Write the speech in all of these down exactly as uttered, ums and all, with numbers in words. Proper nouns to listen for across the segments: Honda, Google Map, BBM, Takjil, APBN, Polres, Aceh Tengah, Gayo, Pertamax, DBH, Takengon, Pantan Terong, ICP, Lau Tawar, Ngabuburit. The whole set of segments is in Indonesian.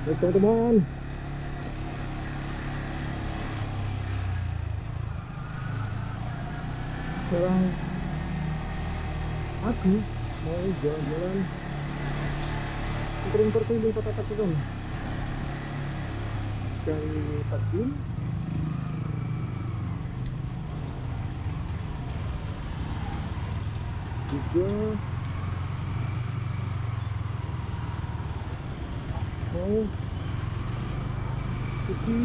Baik teman-teman, sekarang aku mau jalan-jalan sering berkeliling kota Takengon dari Takengon juga mau pergi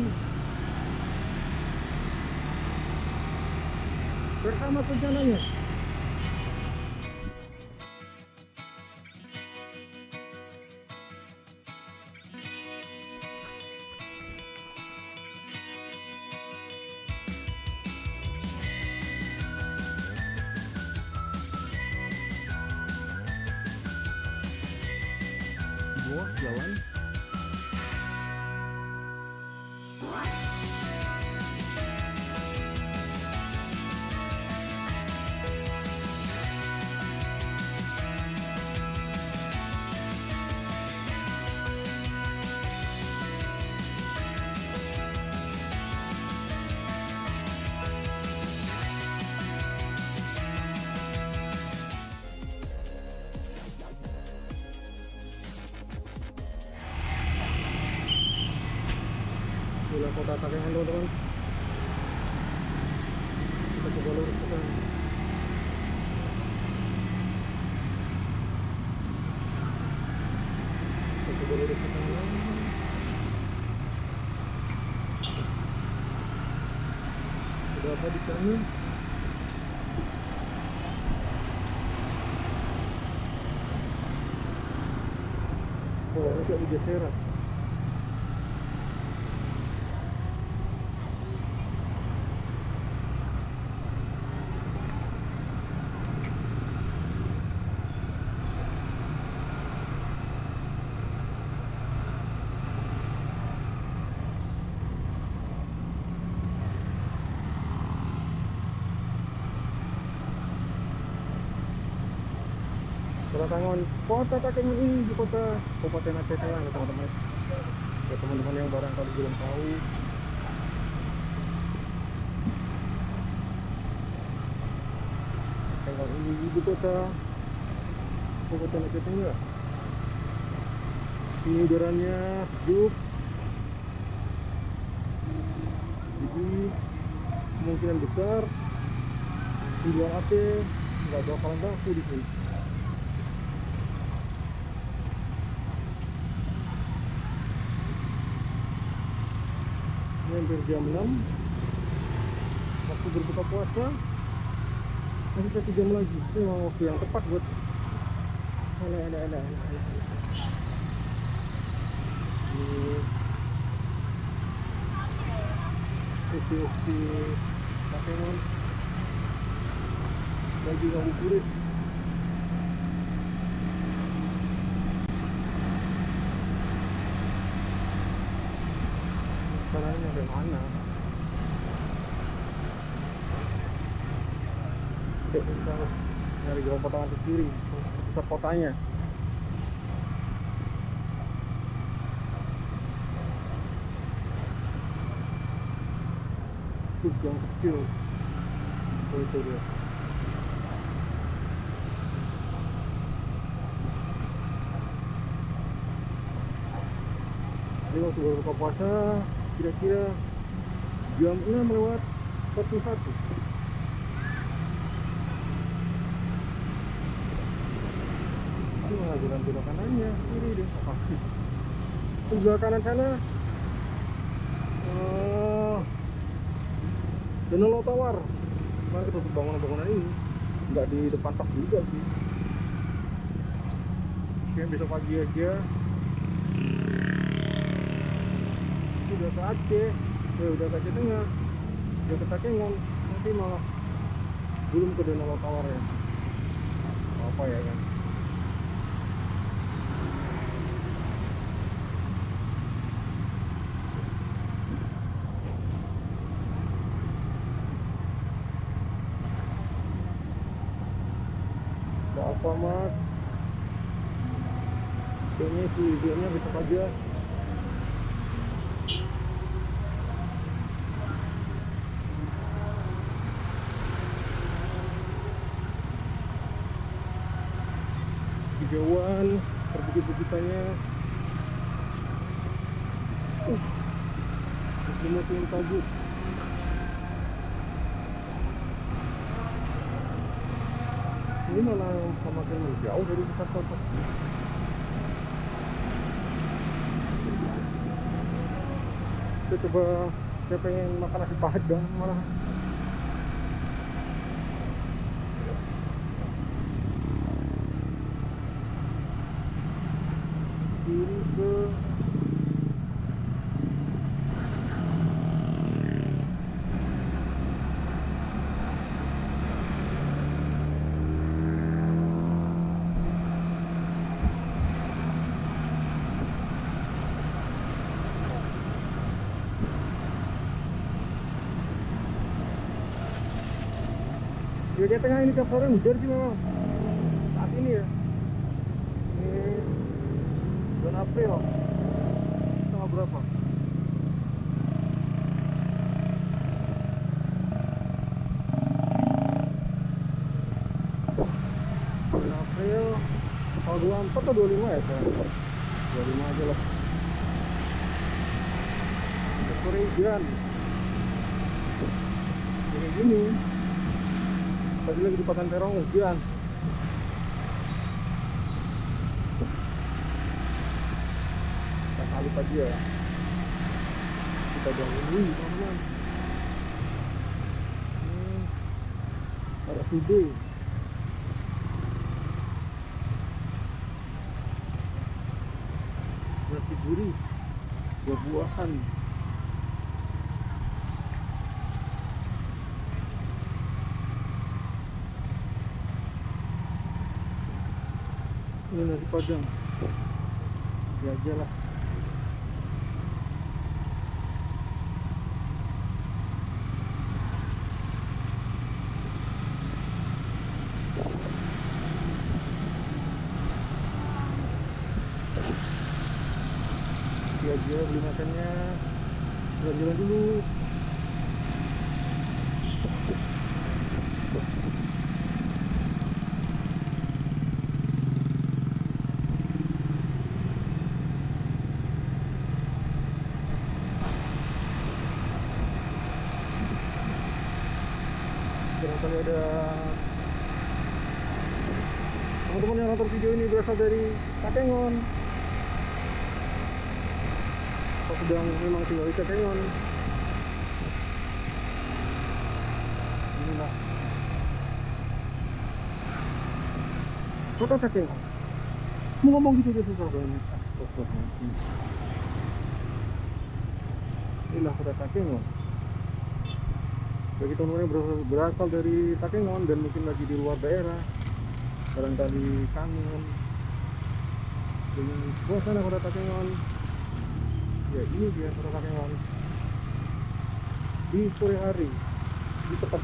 bersama perjalanannya. Buah jalan kota Takengon teman-teman, kita coba lurus ke sana. Kita coba lurus ke sana. Ada apa di sana? Oh, ini kayak bergeseran. Takengon, kota Takengon ini di kota Kabupaten Aceh Tengah ya teman-teman. Ya teman-teman yang barangkali belum tahu, Takengon ini di kota Kabupaten Aceh Tengah. Ini udaranya sejuk, jadi kemungkinan besar di luar Aceh nggak bakalan baku di sini. Hampir jam enam waktu berbuka puasa, masih satu jam lagi. Itu memang waktu yang tepat buat ada ada ada oke-oke Takengon bagi ngabuburit. Caranya dari mana? Kita harus nyari jalan potongan ke kiri, pusat kotanya. Tuk yang kecil, oh, itu dia. Jadi waktu berbuka puasa kira-kira jam enam lewat empat puluh satu. Itu malah jalan belok kanannya, kiri deh, apa sih? Belok kanan sana, uh, Danau Lau Tawar. Kemarin kita bangunan-bangunan ini nggak di depan pas juga sih. Kayaknya besok pagi aja udah ke Aceh, ya udah ke Aceh Tengah, udah ke Takengon, nanti malah belum ke Danau Lau Tawar ya. Apa ya kan? Gak apa mas? Kayaknya sih videonya besok aja. hijauan, perbukit-bukitannya. Uh, semua yang pagi. Ini malah semakin jauh dari pusat kota. Kita coba, saya pengen makan nasi padang malah. Kiri ke Aceh Tengah ini tiap sore hujan sih memang saat ini ya. Ini bulan April tanggal berapa? Bulan April kalau dua puluh empat atau dua puluh lima ya saya. dua puluh lima aja lah. Sore hujan. Jadi gini. Tadi lagi di Pantan Terong hujan. Kita kali pagi ya. Kita bangun dulu teman-teman. Hmm. Ada video. Berarti gurih. Buah-buahan. Ini nasi padang, ya aja lah. Ya aja beli makannya, jalan-jalan dulu. Barangkali ada teman-teman yang nonton video ini berasal dari Takengon atau sedang memang tinggal di Takengon. Inilah kota Takengon. Mau ngomong gitu aja susah banget. Inilah kota Takengon. Bagi teman-teman yang berasal dari Takengon dan mungkin lagi di luar daerah, barangkali kangen dengan suasana kota Takengon, ya ini dia kota Takengon di sore hari, di tempat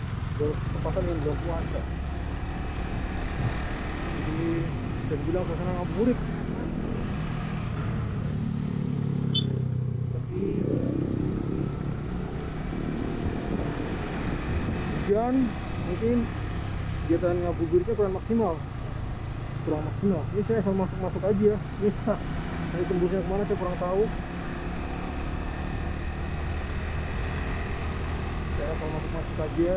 tempatan yang belum puasa. Jadi bisa dibilang suasana ngabuburit, tapi dan mungkin kegiatan ngabuburitnya kurang maksimal kurang maksimal ini saya asal masuk-masuk aja ini saya tembusnya kemana saya kurang tahu, saya asal masuk-masuk aja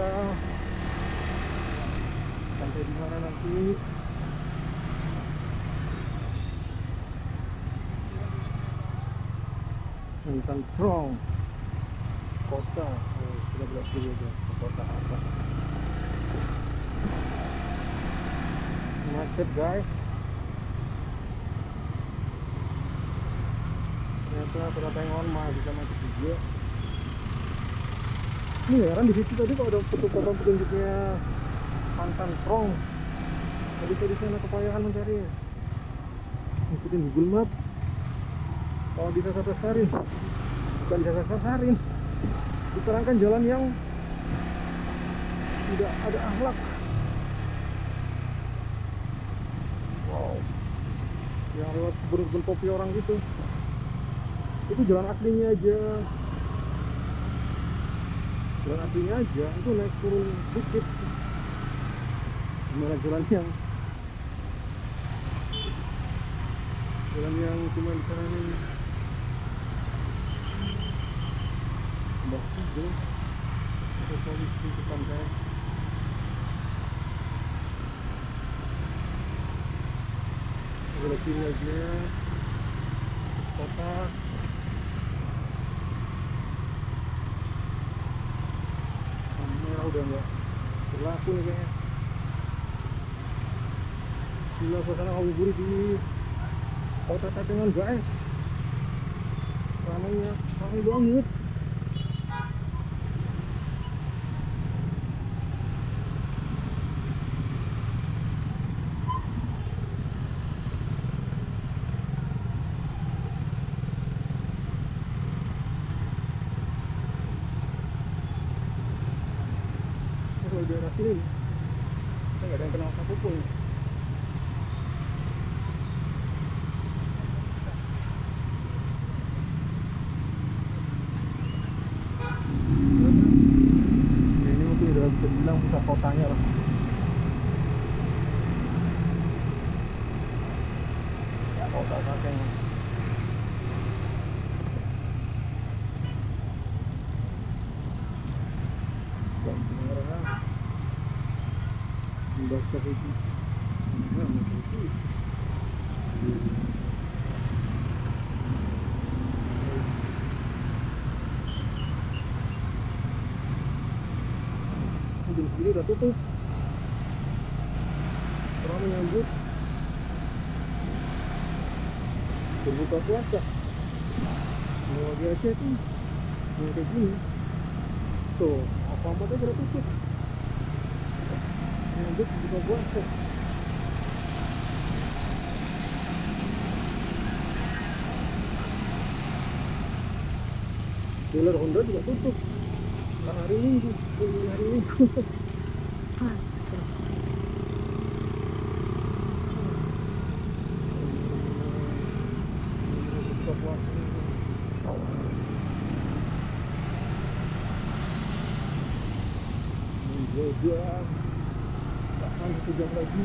sampai di mana nanti Pantan Terong kota sudah berhasil aja kota apa macet guys, ternyata kota Takengon mah bisa macet juga ini ya kan. Di situ tadi kok ada petunjuk petunjuknya Pantan Terong, tadi saya di sana kepayahan mencari ngikutin Google Map. Kalau bisa sasar-sarin bukan bisa sasar-sarin diterangkan jalan yang tidak ada akhlak. Wow, yang lewat berukun topi orang gitu, itu jalan aslinya aja, jalan aslinya aja itu naik turun sedikit, gimana jalan yang jalan yang cuma di sana ini tambah tiga atau polis di pantai. Kalau tinggalnya kota merah udah nggak berlaku nih kayaknya. Gila suasana ngabuburit di kota Takengon guys, ramainya ramai banget. Kalau daerah sini saya nggak ada yang kenal satupun. Bilang pusat kotanya lah. Ya kota Takengon. Jam merah. Sudah seperti sudah seperti. Jam segini udah tutup. Orang menyambut berbuka puasa. Semua di Aceh itu yang kayak gini. Tuh, apa-apa aja udah tutup. Menyambut berbuka puasa. Dealer Honda juga tutup. Hari Minggu, hari Minggu. Tak sampai sejam lagi.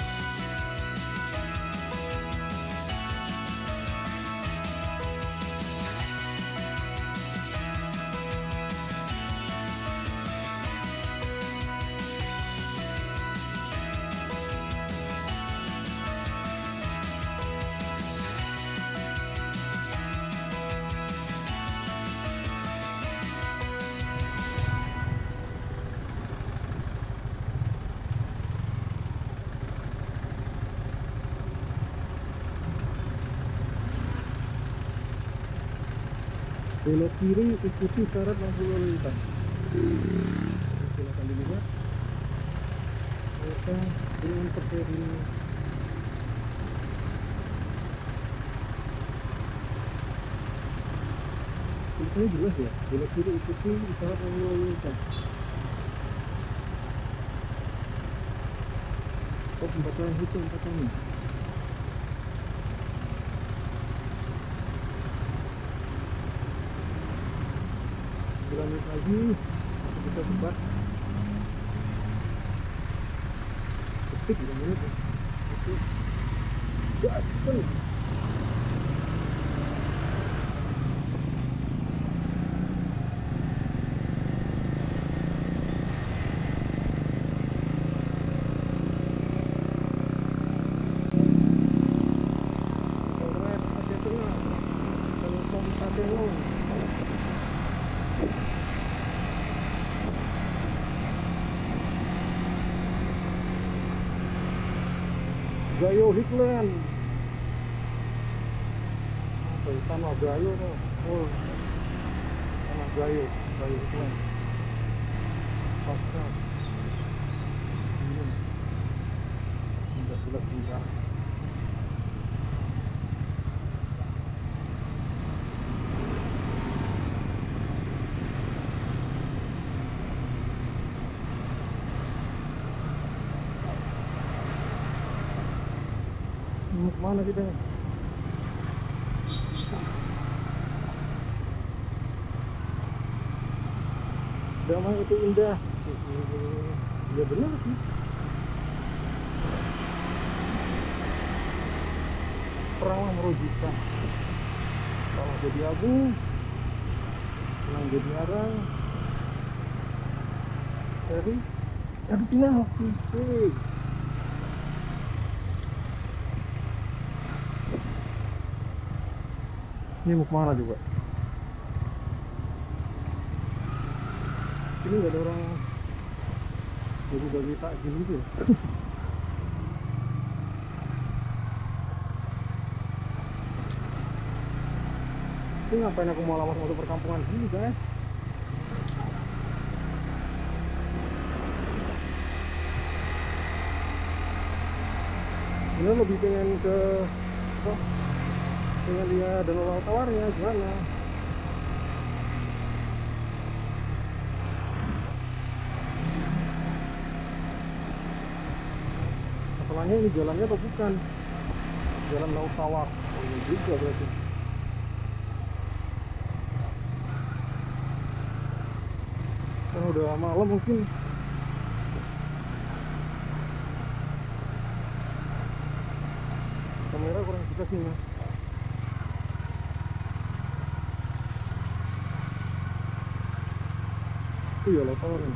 Belok kiri, ikuti syarat lampu lalu lintas. Silakan dilihat. Kita dengan terjadi ini jelas ya, belok kiri ikuti syarat lampu lalu lintas. Oh, empat orang itu empat orang. Lanjut lagi, kita sempat ketik juga menit ya. Oke, gaskan. Polres Aceh Tengah, Telepon Takengon. Gayo Hiklan, tanah Gayo tuh, oh, tanah Gayo, Gayo Hiklan, pasca, ini, sudah sudah pindah. Mana kita nih? Damai itu indah. Ya benar sih. Perang merugikan. Kalau jadi abu, senang jadi arang. Dari, aduh pindah waktu. Ini mau kemana juga? Ini gak ada orang jadi bagi takjil gitu ya? Ini ngapain aku mau lawas motor perkampungan sini guys? Ini lebih pengen ke... Oh. Dengan dia dan Lau Tawarnya gimana? Masalahnya ini jalannya atau bukan? Jalan Lau Tawar. Oh, ini juga berarti. Kan udah malam mungkin. Kamera kurang jelas nih ya. Itu ya Lau Tawar ini.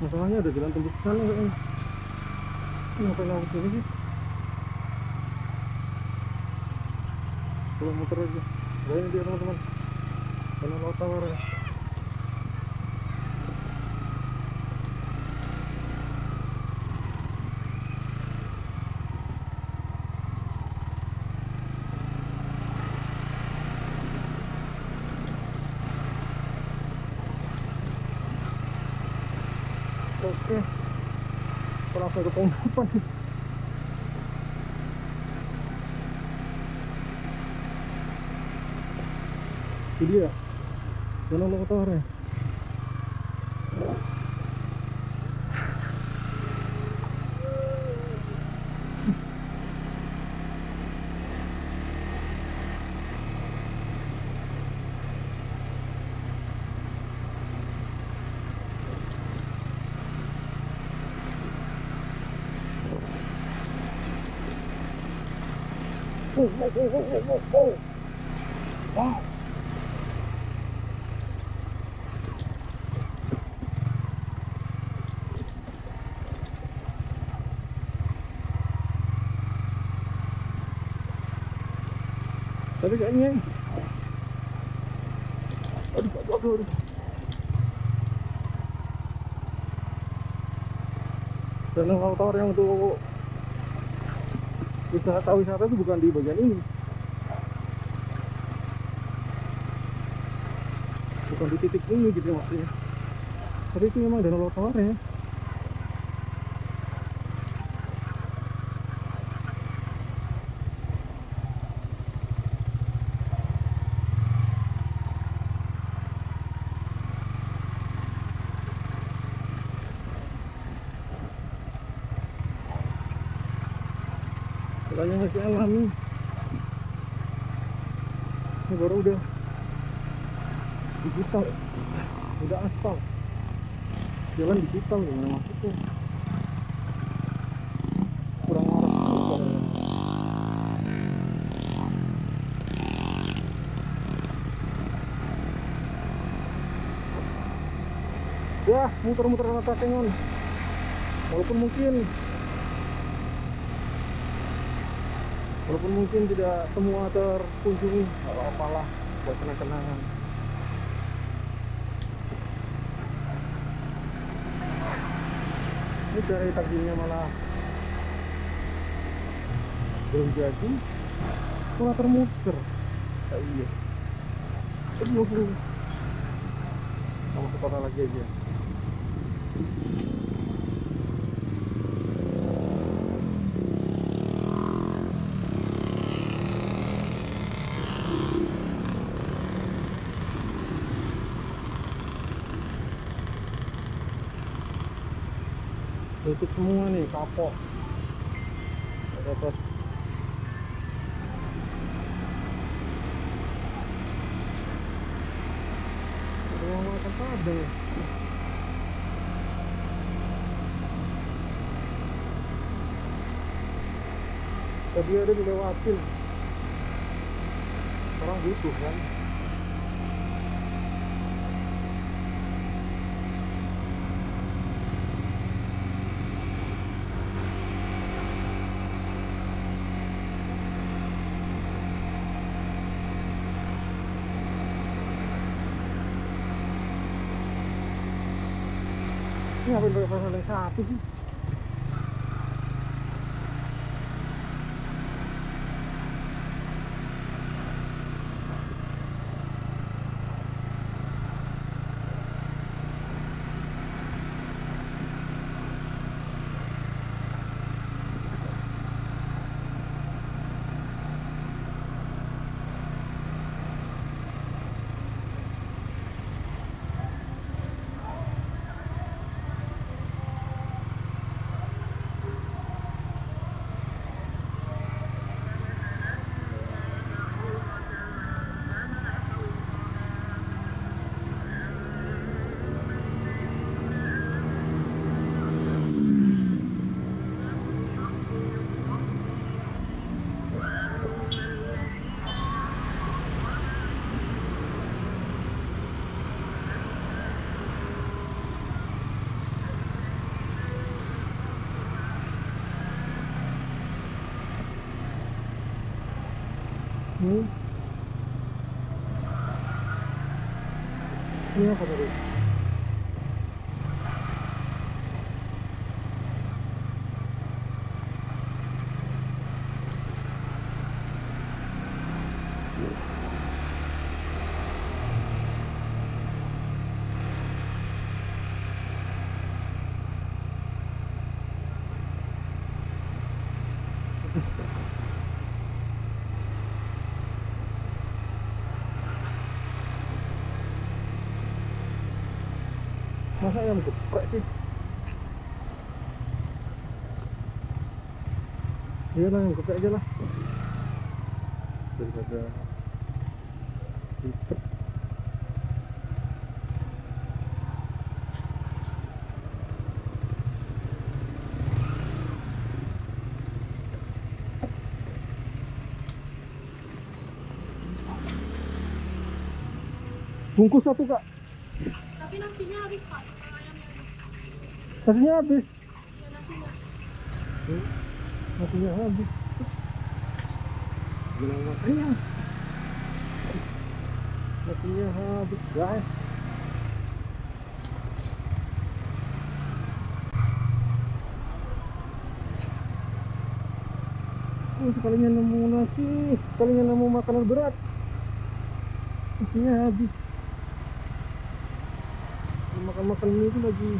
Masalahnya ada jalan tembus sana kayaknya. Ngapain lewat sini sih? Belum muter aja. Nah ini dia teman-teman, karena Lau Tawar ya. Oke, perasa ke pengumpulan. Itu dia jalan Lau Tawar ya. Oh, oh, oh, oh, oh, oh. Wow. Tapi kayaknya aduh, aduh, aduh, aduh. Dan Lau Tawar yang untuk usaha wisata itu bukan di bagian ini. bukan di titik ini gitu ya. Tapi itu memang danau Lau Tawar ya. Katanya masih alami. Ini baru udah digital, udah aspal. Jalan digital gimana maksudnya? Kurang arah. Ya, muter-muter sama Takengon. Walaupun mungkin Walaupun mungkin tidak semua terkunjungi, gak apa-apa lah buat kenang-kenangan. Ini dari tadinya malah belum jadi, malah termuter. Ah, iya, terus sama ke kota lagi aja. Tutup semua nih, kapok. Terus rumah makan padang. Tadi ada dilewatin. Orang butuh kan. Ngapain pakai pasang yang satu sih? Ini ini apa tadi? Masa ayam geprek sih? Iya lah, ayam geprek aja lah daripada geprek. Bungkus satu, Kak. Tapi nasinya habis, Pak. Nasinya habis. Iya, nasinya. Hmm. Nasinya habis. Bilang makanya. Nasinya habis, guys. Oh, sekalinya nemu nasi, sekalinya nemu makanan berat. Nasinya habis. makan-makan ini tuh lagi,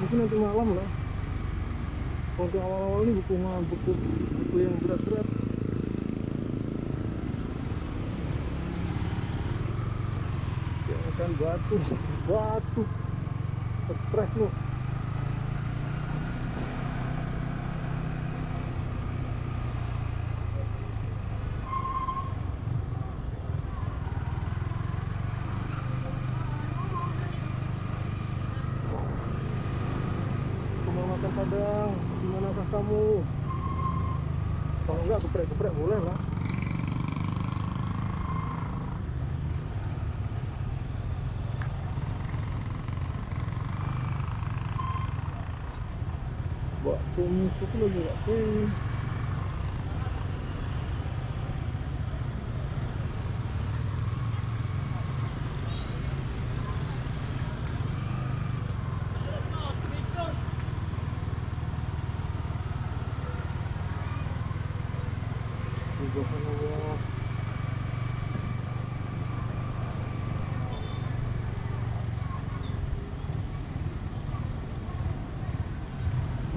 mungkin nanti malam lah. Untuk awal-awal ini buku buku buku yang berat-berat. Ya kan batu, batu, terprek loh. Padang, dimanakah kamu? Kalau enggak geprek-geprek boleh lah. Waktu musuh itu lagi waktu ini.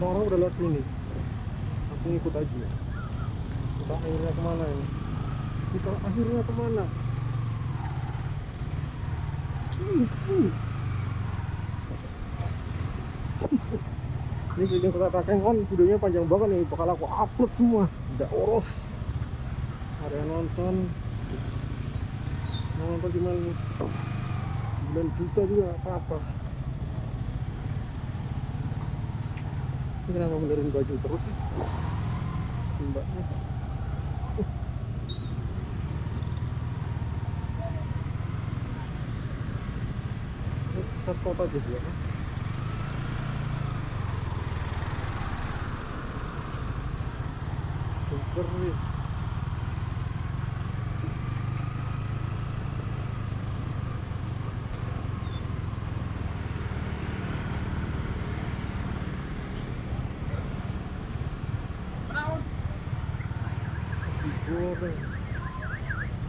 Orang-orang udah lewat sini, aku ngikut aja. Kita akhirnya kemana ya? Kita akhirnya kemana? Ini video kita Takengon, videonya panjang banget nih, bakal aku upload semua, tidak oros. Ada yang nonton, nonton cuma sembilan juta juga apa-apa. Ini kenapa benerin baju terus sih mbaknya? uh. Ini pusat kota jadi ya kan? Super nih.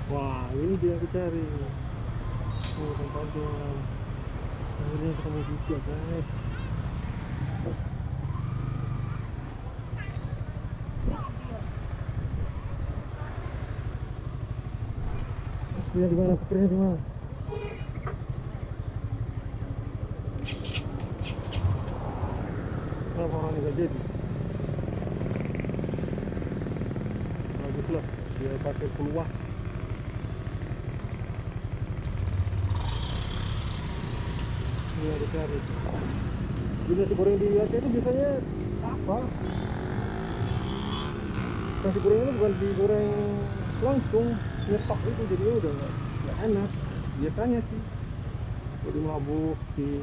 Wah, ini dia yang dicari. Oh, tempat-tempat. Akhirnya ketemu juga, guys. Keprinya dimana? Keprinya dimana? Kenapa orang ini gak jadi? Lah, dia pakai peluang. Ini ada cari. Jadi nasi goreng di Aceh itu biasanya apa? Nasi goreng itu bukan digoreng langsung, nyetok itu jadinya udah nggak enak. Biasanya sih, jadi mabuk di.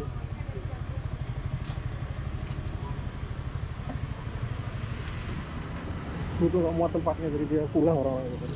Itu nggak muat tempatnya, jadi dia pulang orang-orang itu.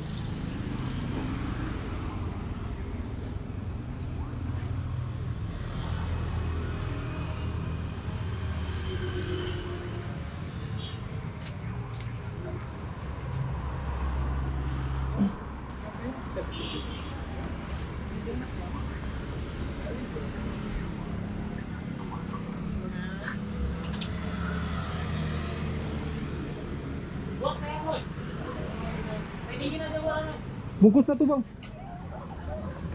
Bungkus satu bang.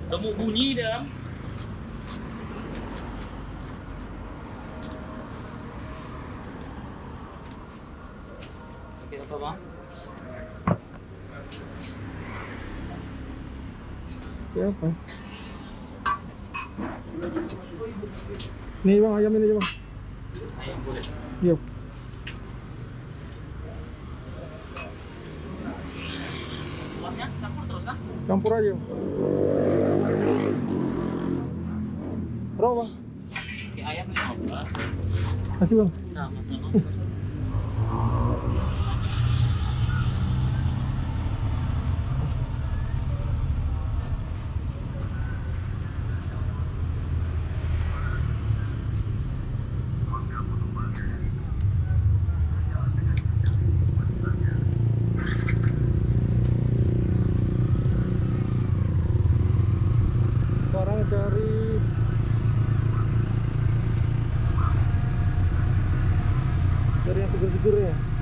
Temu bunyi dalam. Oke apa bang? Oke apa? Nih bang, ayam ini aja bang. Ayam boleh. Iya. Campur aja berapa bang? Oke, ayam lima belas. Kasih bang? Sama-sama. Sekarang dari jujur ya.